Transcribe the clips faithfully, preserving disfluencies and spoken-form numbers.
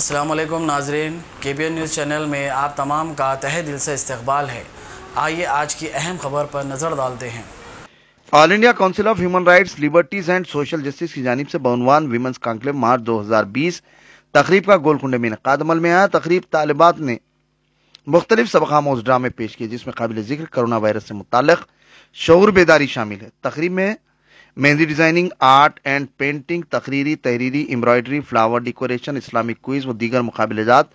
अस्सलामुअलैकुम नाजरीन, के बी एन न्यूज़ चैनल में आप तमाम का तहे दिल से इस्तकबाल है। आइए आज की अहम खबर पर नज़र डालते हैं। All India council of human rights liberties and social justice की जानिब से बावनवां वीमेंस कॉन्क्लेव मार्च दो हज़ार बीस तकरीब का गोलकुंडे में इनकाद अमल में आया। तकरीब तालिबात ने मुख्तलिफ सबक आमोज़ ड्रामे पेश किए जिसमें काबिल जिक्र कोरोना वायरस से मुताल्लिक़ शऊर बेदारी शामिल है। तकरीब में mehndi designing, art and painting, तकरीरी, तहरीरी, embroidery, flower decoration, Islamic quiz व दीगर मुकाबलेजात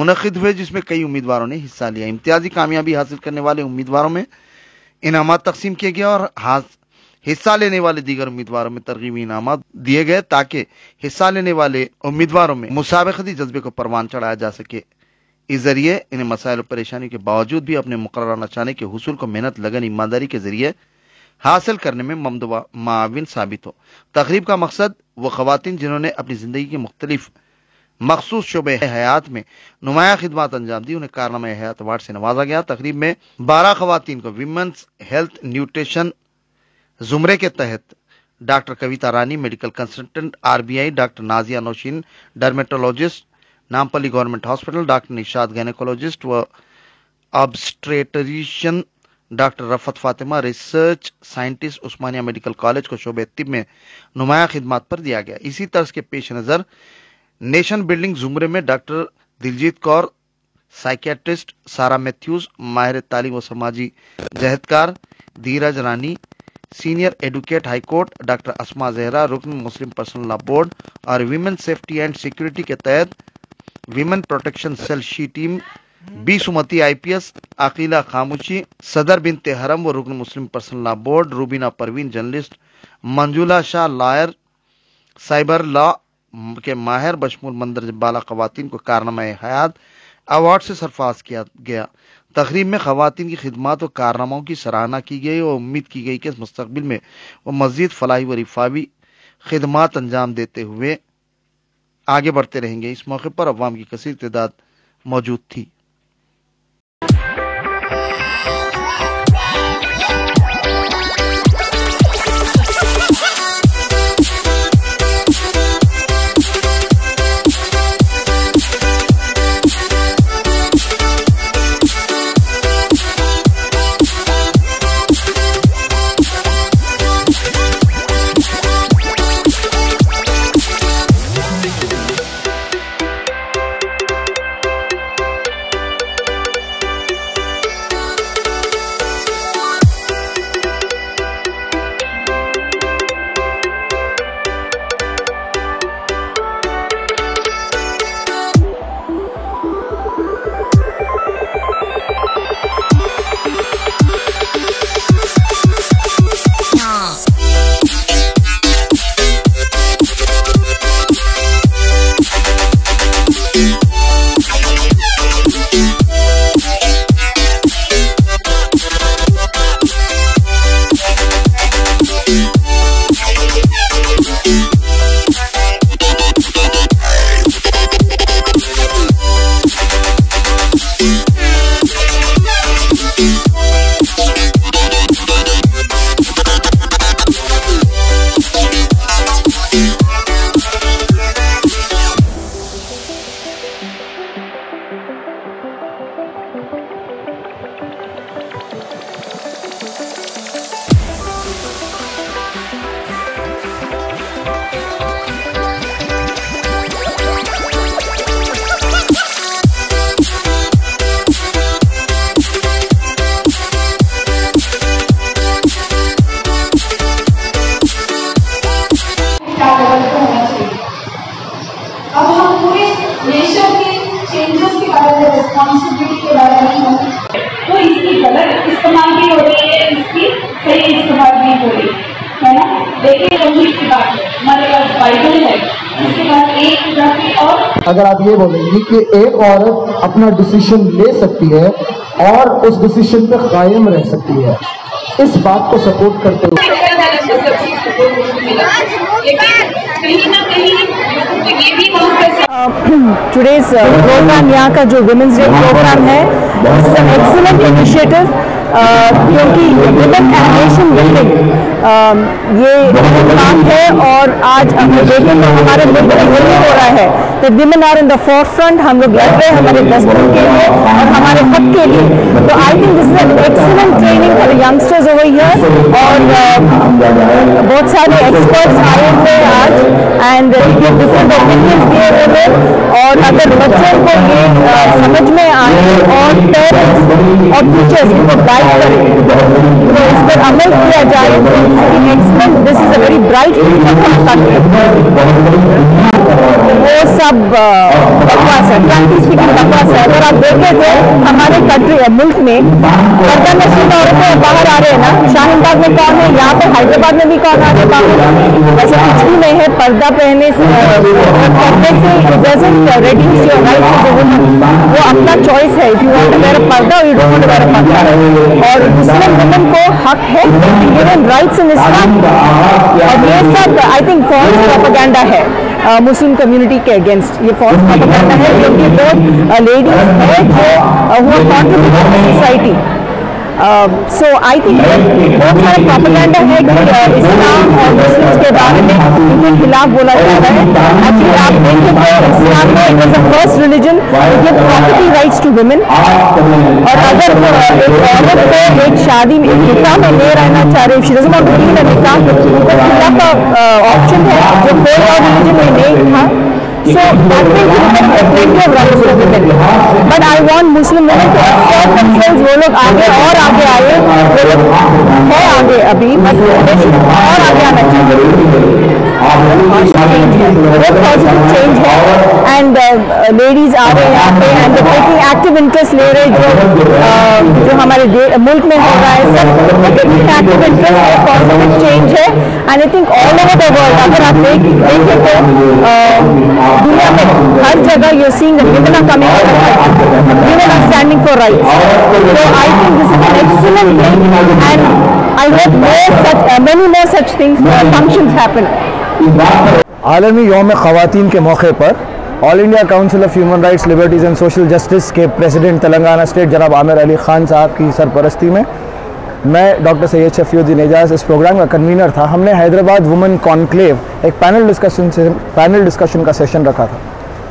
मुनक़िद हुए जिसमें कई उम्मीदवारों ने हिस्सा लिया। इम्तियाजी कामयाबी हासिल करने वाले उम्मीदवारों में इनामात तकसीम किए गए और हिस्सा लेने वाले दीगर उम्मीदवारों में तरगीबी इनामात दिए गए ताकि हिस्सा लेने वाले उम्मीदवारों में मुसाबकती जज्बे को परवान चढ़ाया जा सके। इस जरिए इन मसाइल और परेशानी के बावजूद भी अपने मुकर्रर निशाने के हुसूल को मेहनत, लगन, ईमानदारी के जरिए हासिल करने में ममदवा माविन साबित हो। तकरीब का मकसद वो खवातीन जिन्होंने अपनी जिंदगी के मुख्तलिफ मखसूस शुबे हयात में नुमाया खिदमत अंजाम दी, उन्हें कारनामा हयात अवार्ड से नवाजा गया। तकरीब में बारह खवातीन को विमेंस हेल्थ न्यूट्रिशन जुमरे के तहत doctor Kavita Rani, medical consultant R B I, doctor Nazia Naushin, dermatologist, Nampally government hospital, doctor Nishad, gynaecologist व obstetrician, doctor Rafat Fatima, research scientist, Osmania medical college को शोबे तिब में नुमाया खिदमत पर दिया गया। इसी तर्ज के पेश नज़र नेशन बिल्डिंग जुमरे में डॉक्टर दिलजीत कौर, साइकेट्रिस्ट, सारा मैथ्यूज, माहिर तालीम व समाजी जहदकार, Dheeraj Rani, senior advocate high court, doctor Asma Zahra, रुकन मुस्लिम पर्सनल लॉ बोर्ड और वीमेन सेफ्टी एंड सिक्योरिटी के तहत women protection cell she team, B Sumathi I P S, Akila Khamoshi, सदर बिनते हरम व रुकन मुस्लिम personal law board, Rubina Parveen journalist, Manjula Shah lawyer, cyber law के माहिर बशमूल मंदर बाला खवातीन को कारनामा हयात अवार्ड से सरफराज किया गया। तकरीब में खवातीन की खिदमत व कारनामाओं की सराहना की गई और उम्मीद की गई कि मुस्तकबिल में वो मज़ीद फलाही व रिफावी खिदमत अंजाम देते हुए आगे बढ़ते रहेंगे। इस मौके पर अवाम की कसीर तादाद मौजूद थी। अगर आप ये बोलेंगे कि एक औरत अपना डिसीजन ले सकती है और उस डिसीजन पे कायम रह सकती है, इस बात को सपोर्ट करते हुए कहीं ना कहीं ये भी today's uh, program, यहाँ का जो women's day program है, this is an excellent initiative क्योंकि women and nation building ये काम है और आज हम देखें तो हमारे मुल्क में ये हो रहा है कि women are in the forefront, हम लोग लड़ रहे हैं हमारे दस्तों के लिए और हमारे हक के लिए. तो I think this is an excellent training for the youngsters over here और बहुत सारे experts आए हुए आज and ये different opinions दिए हुए और अगर बच्चों को ये समझ में आए और पेरेंट्स और टीचर्स इनको गाइड करें तो इस पर अमल किया जाए तो expect this is a very bright future. वो सब बकवास है, फ्रेंकली स्पीकिंग बकवास है. अगर आप देखें तो हमारे कंट्री मुल्क में पर्दा नशीन औरतें बाहर आ रहे हैं ना, शाहीन बाग में कौन है, यहाँ पर हैदराबाद में भी कौन आ रहे हैं, वैसे कुछ में है पर्दा पहने से doesn't uh, reduce your rights as a woman. वो अपना choice है. If you want to wear a पर्दा or you don't want to wear a पर्दा. और मुस्लिम women को हक है, given rights in Islam. और ये सब I think false propaganda है मुस्लिम community के against. ये false propaganda है क्योंकि लोग ladies है जो who are contributing to society. So I think बहुत सारा propaganda है कि इस्लाम और मुस्लिम्स के बारे में इनके खिलाफ बोला जा रहा है. Actually आप देखें तो इस्लाम में it was the first religion to give property rights to women. और अगर एक औरत को एक शादी में एक निकाह में ले रहना चाह रही है, she doesn't want to be in a निकाह, तो निकाह का ऑप्शन है जो कोई और रिलीजन में नहीं था. So I think women have plenty of rights for women, but I want Muslim women to assert themselves. वो लोग आगे और आगे आए, वो लोग है आगे अभी, but they should और आगे आना चाहिए. Very positive change है, and ladies are यहाँ पे and they're taking active interest ले रहे जो जो हमारे मुल्क में हो रहा है सब taking active interest है, positive change है, and I think all over the world अगर आप देख देखें तो दुनिया में हर जगह you're seeing that women are coming out and women are standing for rights. So I think this is an excellent thing and I hope more such, uh, many more such things, uh, functions happen. आलमी यौम ख़वातीन के मौके पर all India council of human rights liberties and social justice के president Telangana state जनाब आमिर अली खान साहब की सरपरस्ती में मैं डॉक्टर सैयद शफियो जी नेजाज इस प्रोग्राम का कन्वीनर था. हमने हैदराबाद वुमेन कॉन्क्लेव एक पैनल डिस्कशन से पैनल डिस्कशन का सेशन रखा था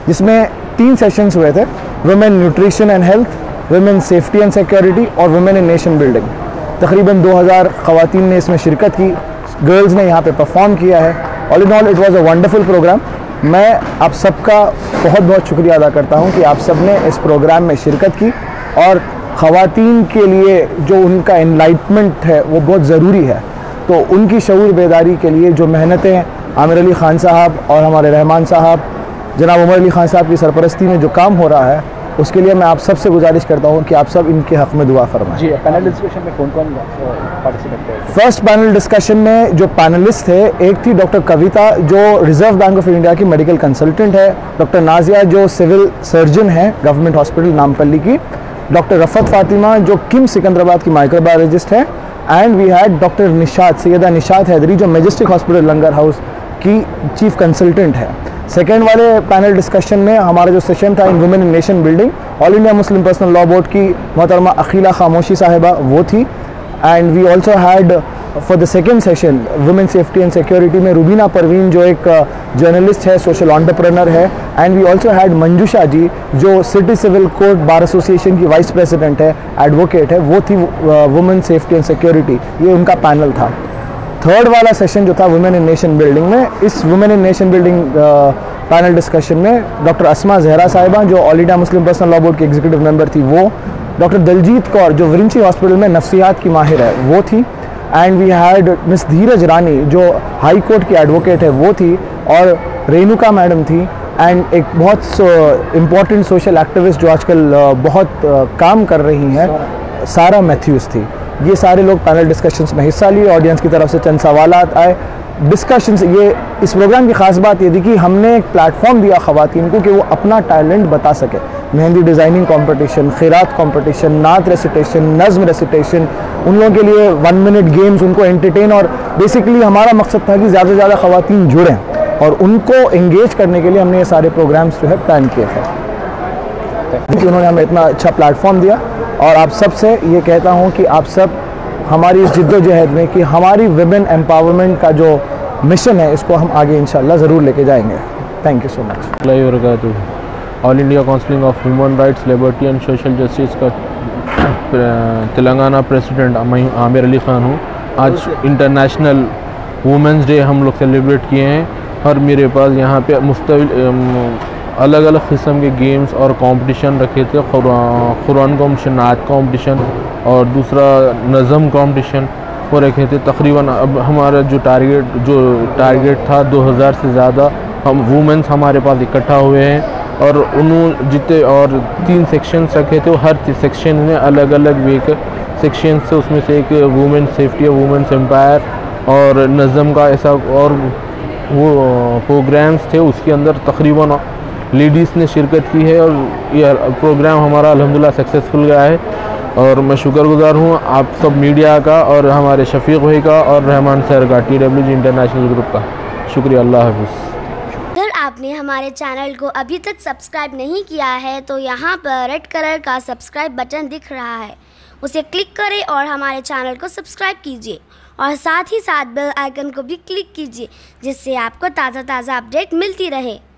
जिसमें तीन सेशंस हुए थे, women nutrition and health, women safety and security और वुमेन इन नेशन बिल्डिंग. तकरीबन दो हज़ार ख़वातीन ने इसमें शिरकत की, गर्ल्स ने यहाँ पे परफॉर्म किया है. All in all it was a wonderful programme. मैं आप सबका बहुत बहुत शुक्रिया अदा करता हूँ कि आप सब ने इस प्रोग्राम में शिरकत की और ख़वातीन के लिए जो उनका एनलाइटमेंट है वो बहुत ज़रूरी है. तो उनकी शऊर बेदारी के लिए जो मेहनतें आमिर अली ख़ान साहब और हमारे रहमान साहब जनाब उमर अली ख़ान साहब की सरपरस्ती में जो काम हो रहा है उसके लिए मैं आप सबसे गुजारिश करता हूँ कि आप सब इनके हक़ में दुआ फरमाएं. जी, पैनल डिस्कशन में कौन कौन पार्टिसिपेट किया? फर्स्ट पैनल डिस्कशन में जो पैनलिस्ट थे, एक थी डॉक्टर कविता जो रिज़र्व बैंक ऑफ इंडिया की मेडिकल कंसल्टेंट है, डॉक्टर नाजिया जो सिविल सर्जन है गवर्नमेंट हॉस्पिटल नामपल्ली की, डॉक्टर रफ़त फातिमा जो किम सिकंदराबाद की माइक्रोबायोलॉजिस्ट है, and we had doctor Nishad Syeda Nishad Haidari जो मेजेस्टिक हॉस्पिटल लंगर हाउस की चीफ कंसल्टेंट है. सेकेंड वाले पैनल डिस्कशन में हमारा जो सेशन था in women in nation building, all India Muslim personal law board की मोहतरमा अकीला खामोशी साहिबा वो थी. And we also had for the second session women safety and security में रुबीना परवीन जो एक जर्नलिस्ट है, सोशल एंटरप्रेन्योर है, and we also had Manjusha ji जो city civil court bar association की वाइस प्रेसिडेंट है, एडवोकेट है, वो थी वुमेन सेफ्टी एंड सिक्योरिटी. ये उनका पैनल था. थर्ड वाला सेशन जो था वुमेन इन नेशन बिल्डिंग में, इस women in nation building panel discussion में डॉक्टर अस्मा जहरा साहिबा जो all India Muslim personal law board की एग्जीक्यूटिव मेम्बर थी वो, डॉक्टर दलजीत कौर जो विरिंची हॉस्पिटल में नफसियात की माहिर है वो थी, and we had miss Dheeraj Rani जो हाई कोर्ट की एडवोकेट है वो थी, और रेणुका मैडम थी, एंड एक बहुत इम्पॉर्टेंट सोशल एक्टिविस्ट जो आजकल बहुत काम कर रही हैं सारा मैथ्यूज़ थी. ये सारे लोग पैनल डिस्कशंस में हिस्सा लिए. ऑडियंस की तरफ से चंद सवाल आए, डिस्कशंस. ये इस प्रोग्राम की ख़ास बात ये थी कि हमने एक प्लेटफॉर्म दिया ख़वातीन को कि वो अपना टैलेंट बता सके. मेहंदी डिज़ाइनिंग कंपटीशन, खैरात कंपटीशन, नात रेसिटेशन, नज़म रेसिटेशन, उन लोगों के लिए वन मिनट गेम्स, उनको एंटरटेन. और बेसिकली हमारा मकसद था कि ज़्यादा से ज़्यादा ख़वातीन जुड़ें और उनको इंगेज करने के लिए हमने ये सारे प्रोग्राम्स जो है प्लान किए थे। क्योंकि उन्होंने हमें इतना अच्छा प्लेटफॉर्म दिया और आप सब से ये कहता हूँ कि आप सब हमारी इस जिद्दोजहद में कि हमारी वुमेन एम्पावरमेंट का जो मिशन है इसको हम आगे इंशाल्लाह ज़रूर लेके जाएंगे। Thank you so much. अलैहि all India council of human rights liberty and social justice का तेलंगाना प्रेसिडेंट आमिर अली ख़ान हूँ। आज इंटरनेशनल वुमेंस डे हम लोग सेलिब्रेट किए हैं और मेरे पास यहाँ पे मुस्तकिल अलग अलग किस्म के गेम्स और कंपटीशन रखे थे। कुरान कंपटीशन, नात कंपटीशन और दूसरा नज़म कंपटीशन वो रखे थे। तकरीबन अब हमारा जो टारगेट जो टारगेट था दो हज़ार से ज़्यादा हम वुमेंस हमारे पास इकट्ठा हुए हैं और उन्होंने जितने और तीन सेक्शंस रखे थे हर सेक्शन में अलग अलग वे के सेक्शंस से उसमें से एक वुमेन सेफ्टी और वुमेंस एम्पायर और नज़म का ऐसा और वो प्रोग्राम्स थे। उसके अंदर तकरीबन लेडीज़ ने शिरकत की है और यह प्रोग्राम हमारा अल्हम्दुलिल्लाह सक्सेसफुल गया है और मैं शुक्रगुजार हूँ आप सब मीडिया का और हमारे शफीक भाई का और रहमान सर का T W G international group का। शुक्रिया। अल्लाह हाफिज़। अगर आपने हमारे चैनल को अभी तक सब्सक्राइब नहीं किया है तो यहाँ पर रेड कलर का सब्सक्राइब बटन दिख रहा है, उसे क्लिक करें और हमारे चैनल को सब्सक्राइब कीजिए और साथ ही साथ बेल आइकन को भी क्लिक कीजिए जिससे आपको ताज़ा ताज़ा अपडेट मिलती रहे।